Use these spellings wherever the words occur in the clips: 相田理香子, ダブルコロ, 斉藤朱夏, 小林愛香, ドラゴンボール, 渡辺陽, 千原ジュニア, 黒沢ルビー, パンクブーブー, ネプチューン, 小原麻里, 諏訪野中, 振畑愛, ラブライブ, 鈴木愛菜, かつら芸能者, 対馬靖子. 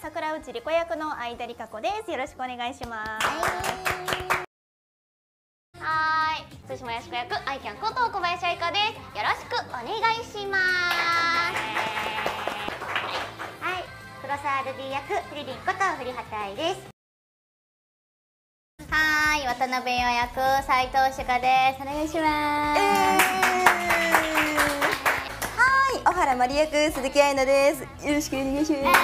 桜内莉子役の相田理香子です。よろしくお願いします。はい、対馬靖子役アイキャンこと小林愛香です。よろしくお願いします。はい、黒沢ルビー役フリリンこと振畑愛です。はい、渡辺陽役斉藤朱夏です。お願いします。はい、小原麻里役鈴木愛菜です。よろしくお願いします。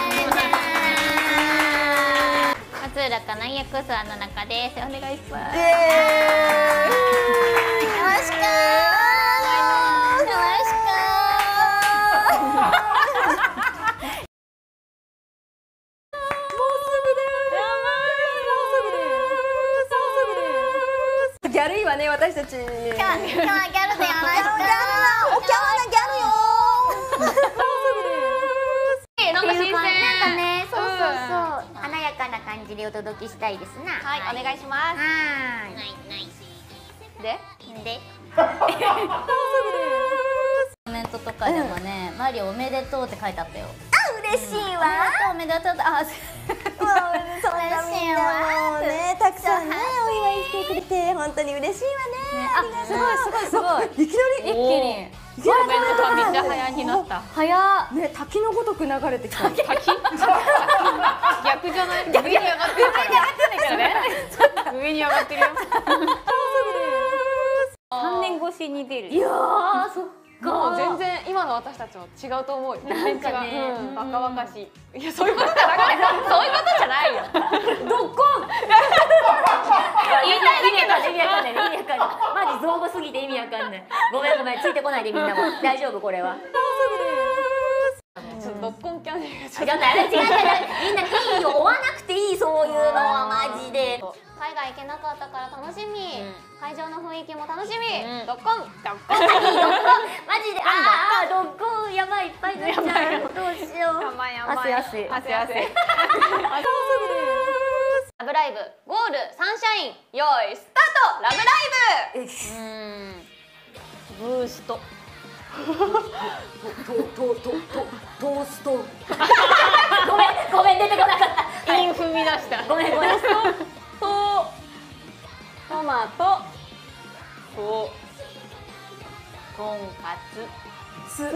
松浦かな役諏訪野中です。お願いします。ギャルいわね、私たち。今日はギャルだよ。ギャルだよ。おきゃわなギャルよ。なんか新鮮。なんかね、そうそうそう、華やかな感じでお届けしたいですな。はい、お願いします。はい。で。コメントとかでもね、マリオおめでとうって書いてあったよ。あ、嬉しいわ。おめでとう。あ、そんなみんなもうね、たくさんね、お祝いしてくれて本当に嬉しいわね。あ、すごいすごいすごい。いきなり一気に。コメントがめっちゃ早になった。早ね、滝のごとく流れてきた。滝？逆じゃない？上に上がってるからね。上に上がってるよ。3年越しに出る。いやー、そっか。全然今の私たちは違うと思う。なんかね、バカバカしい。いや、そういうことじゃないよ。どっこん。マジ造語すぎて意味わかんない。ごめんごめん、ついてこないでみんなも。大丈夫これは。ドッコンキャンディーがちょっと違う。みんないいよ、追わなくていい、そういうのはマジで。海外行けなかったから楽しみ。会場の雰囲気も楽しみ。ドッコン、ドッコン、マジで。ああ、ドッコンやばい、いっぱい出ちゃう。どうしよう。汗汗汗汗。ラブライブゴールサンシャイン、用意スタート。ラブライブ、ブーストトースト。ごめんごめん、出てこなかった。イン踏み出した。ごめんごめん。トマト、とんかつ、翼。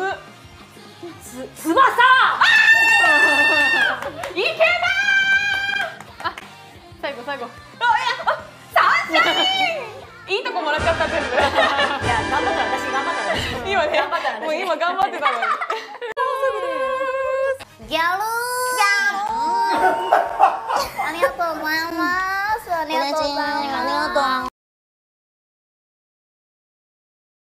いけない。最後最後。あ、いや、サンシャイン。いいとこもらっちゃった全部。いや、頑張った、私頑張った。今ね、もう今頑張ってたのに。ギャルー。ありがとうございます。ありがとうございます。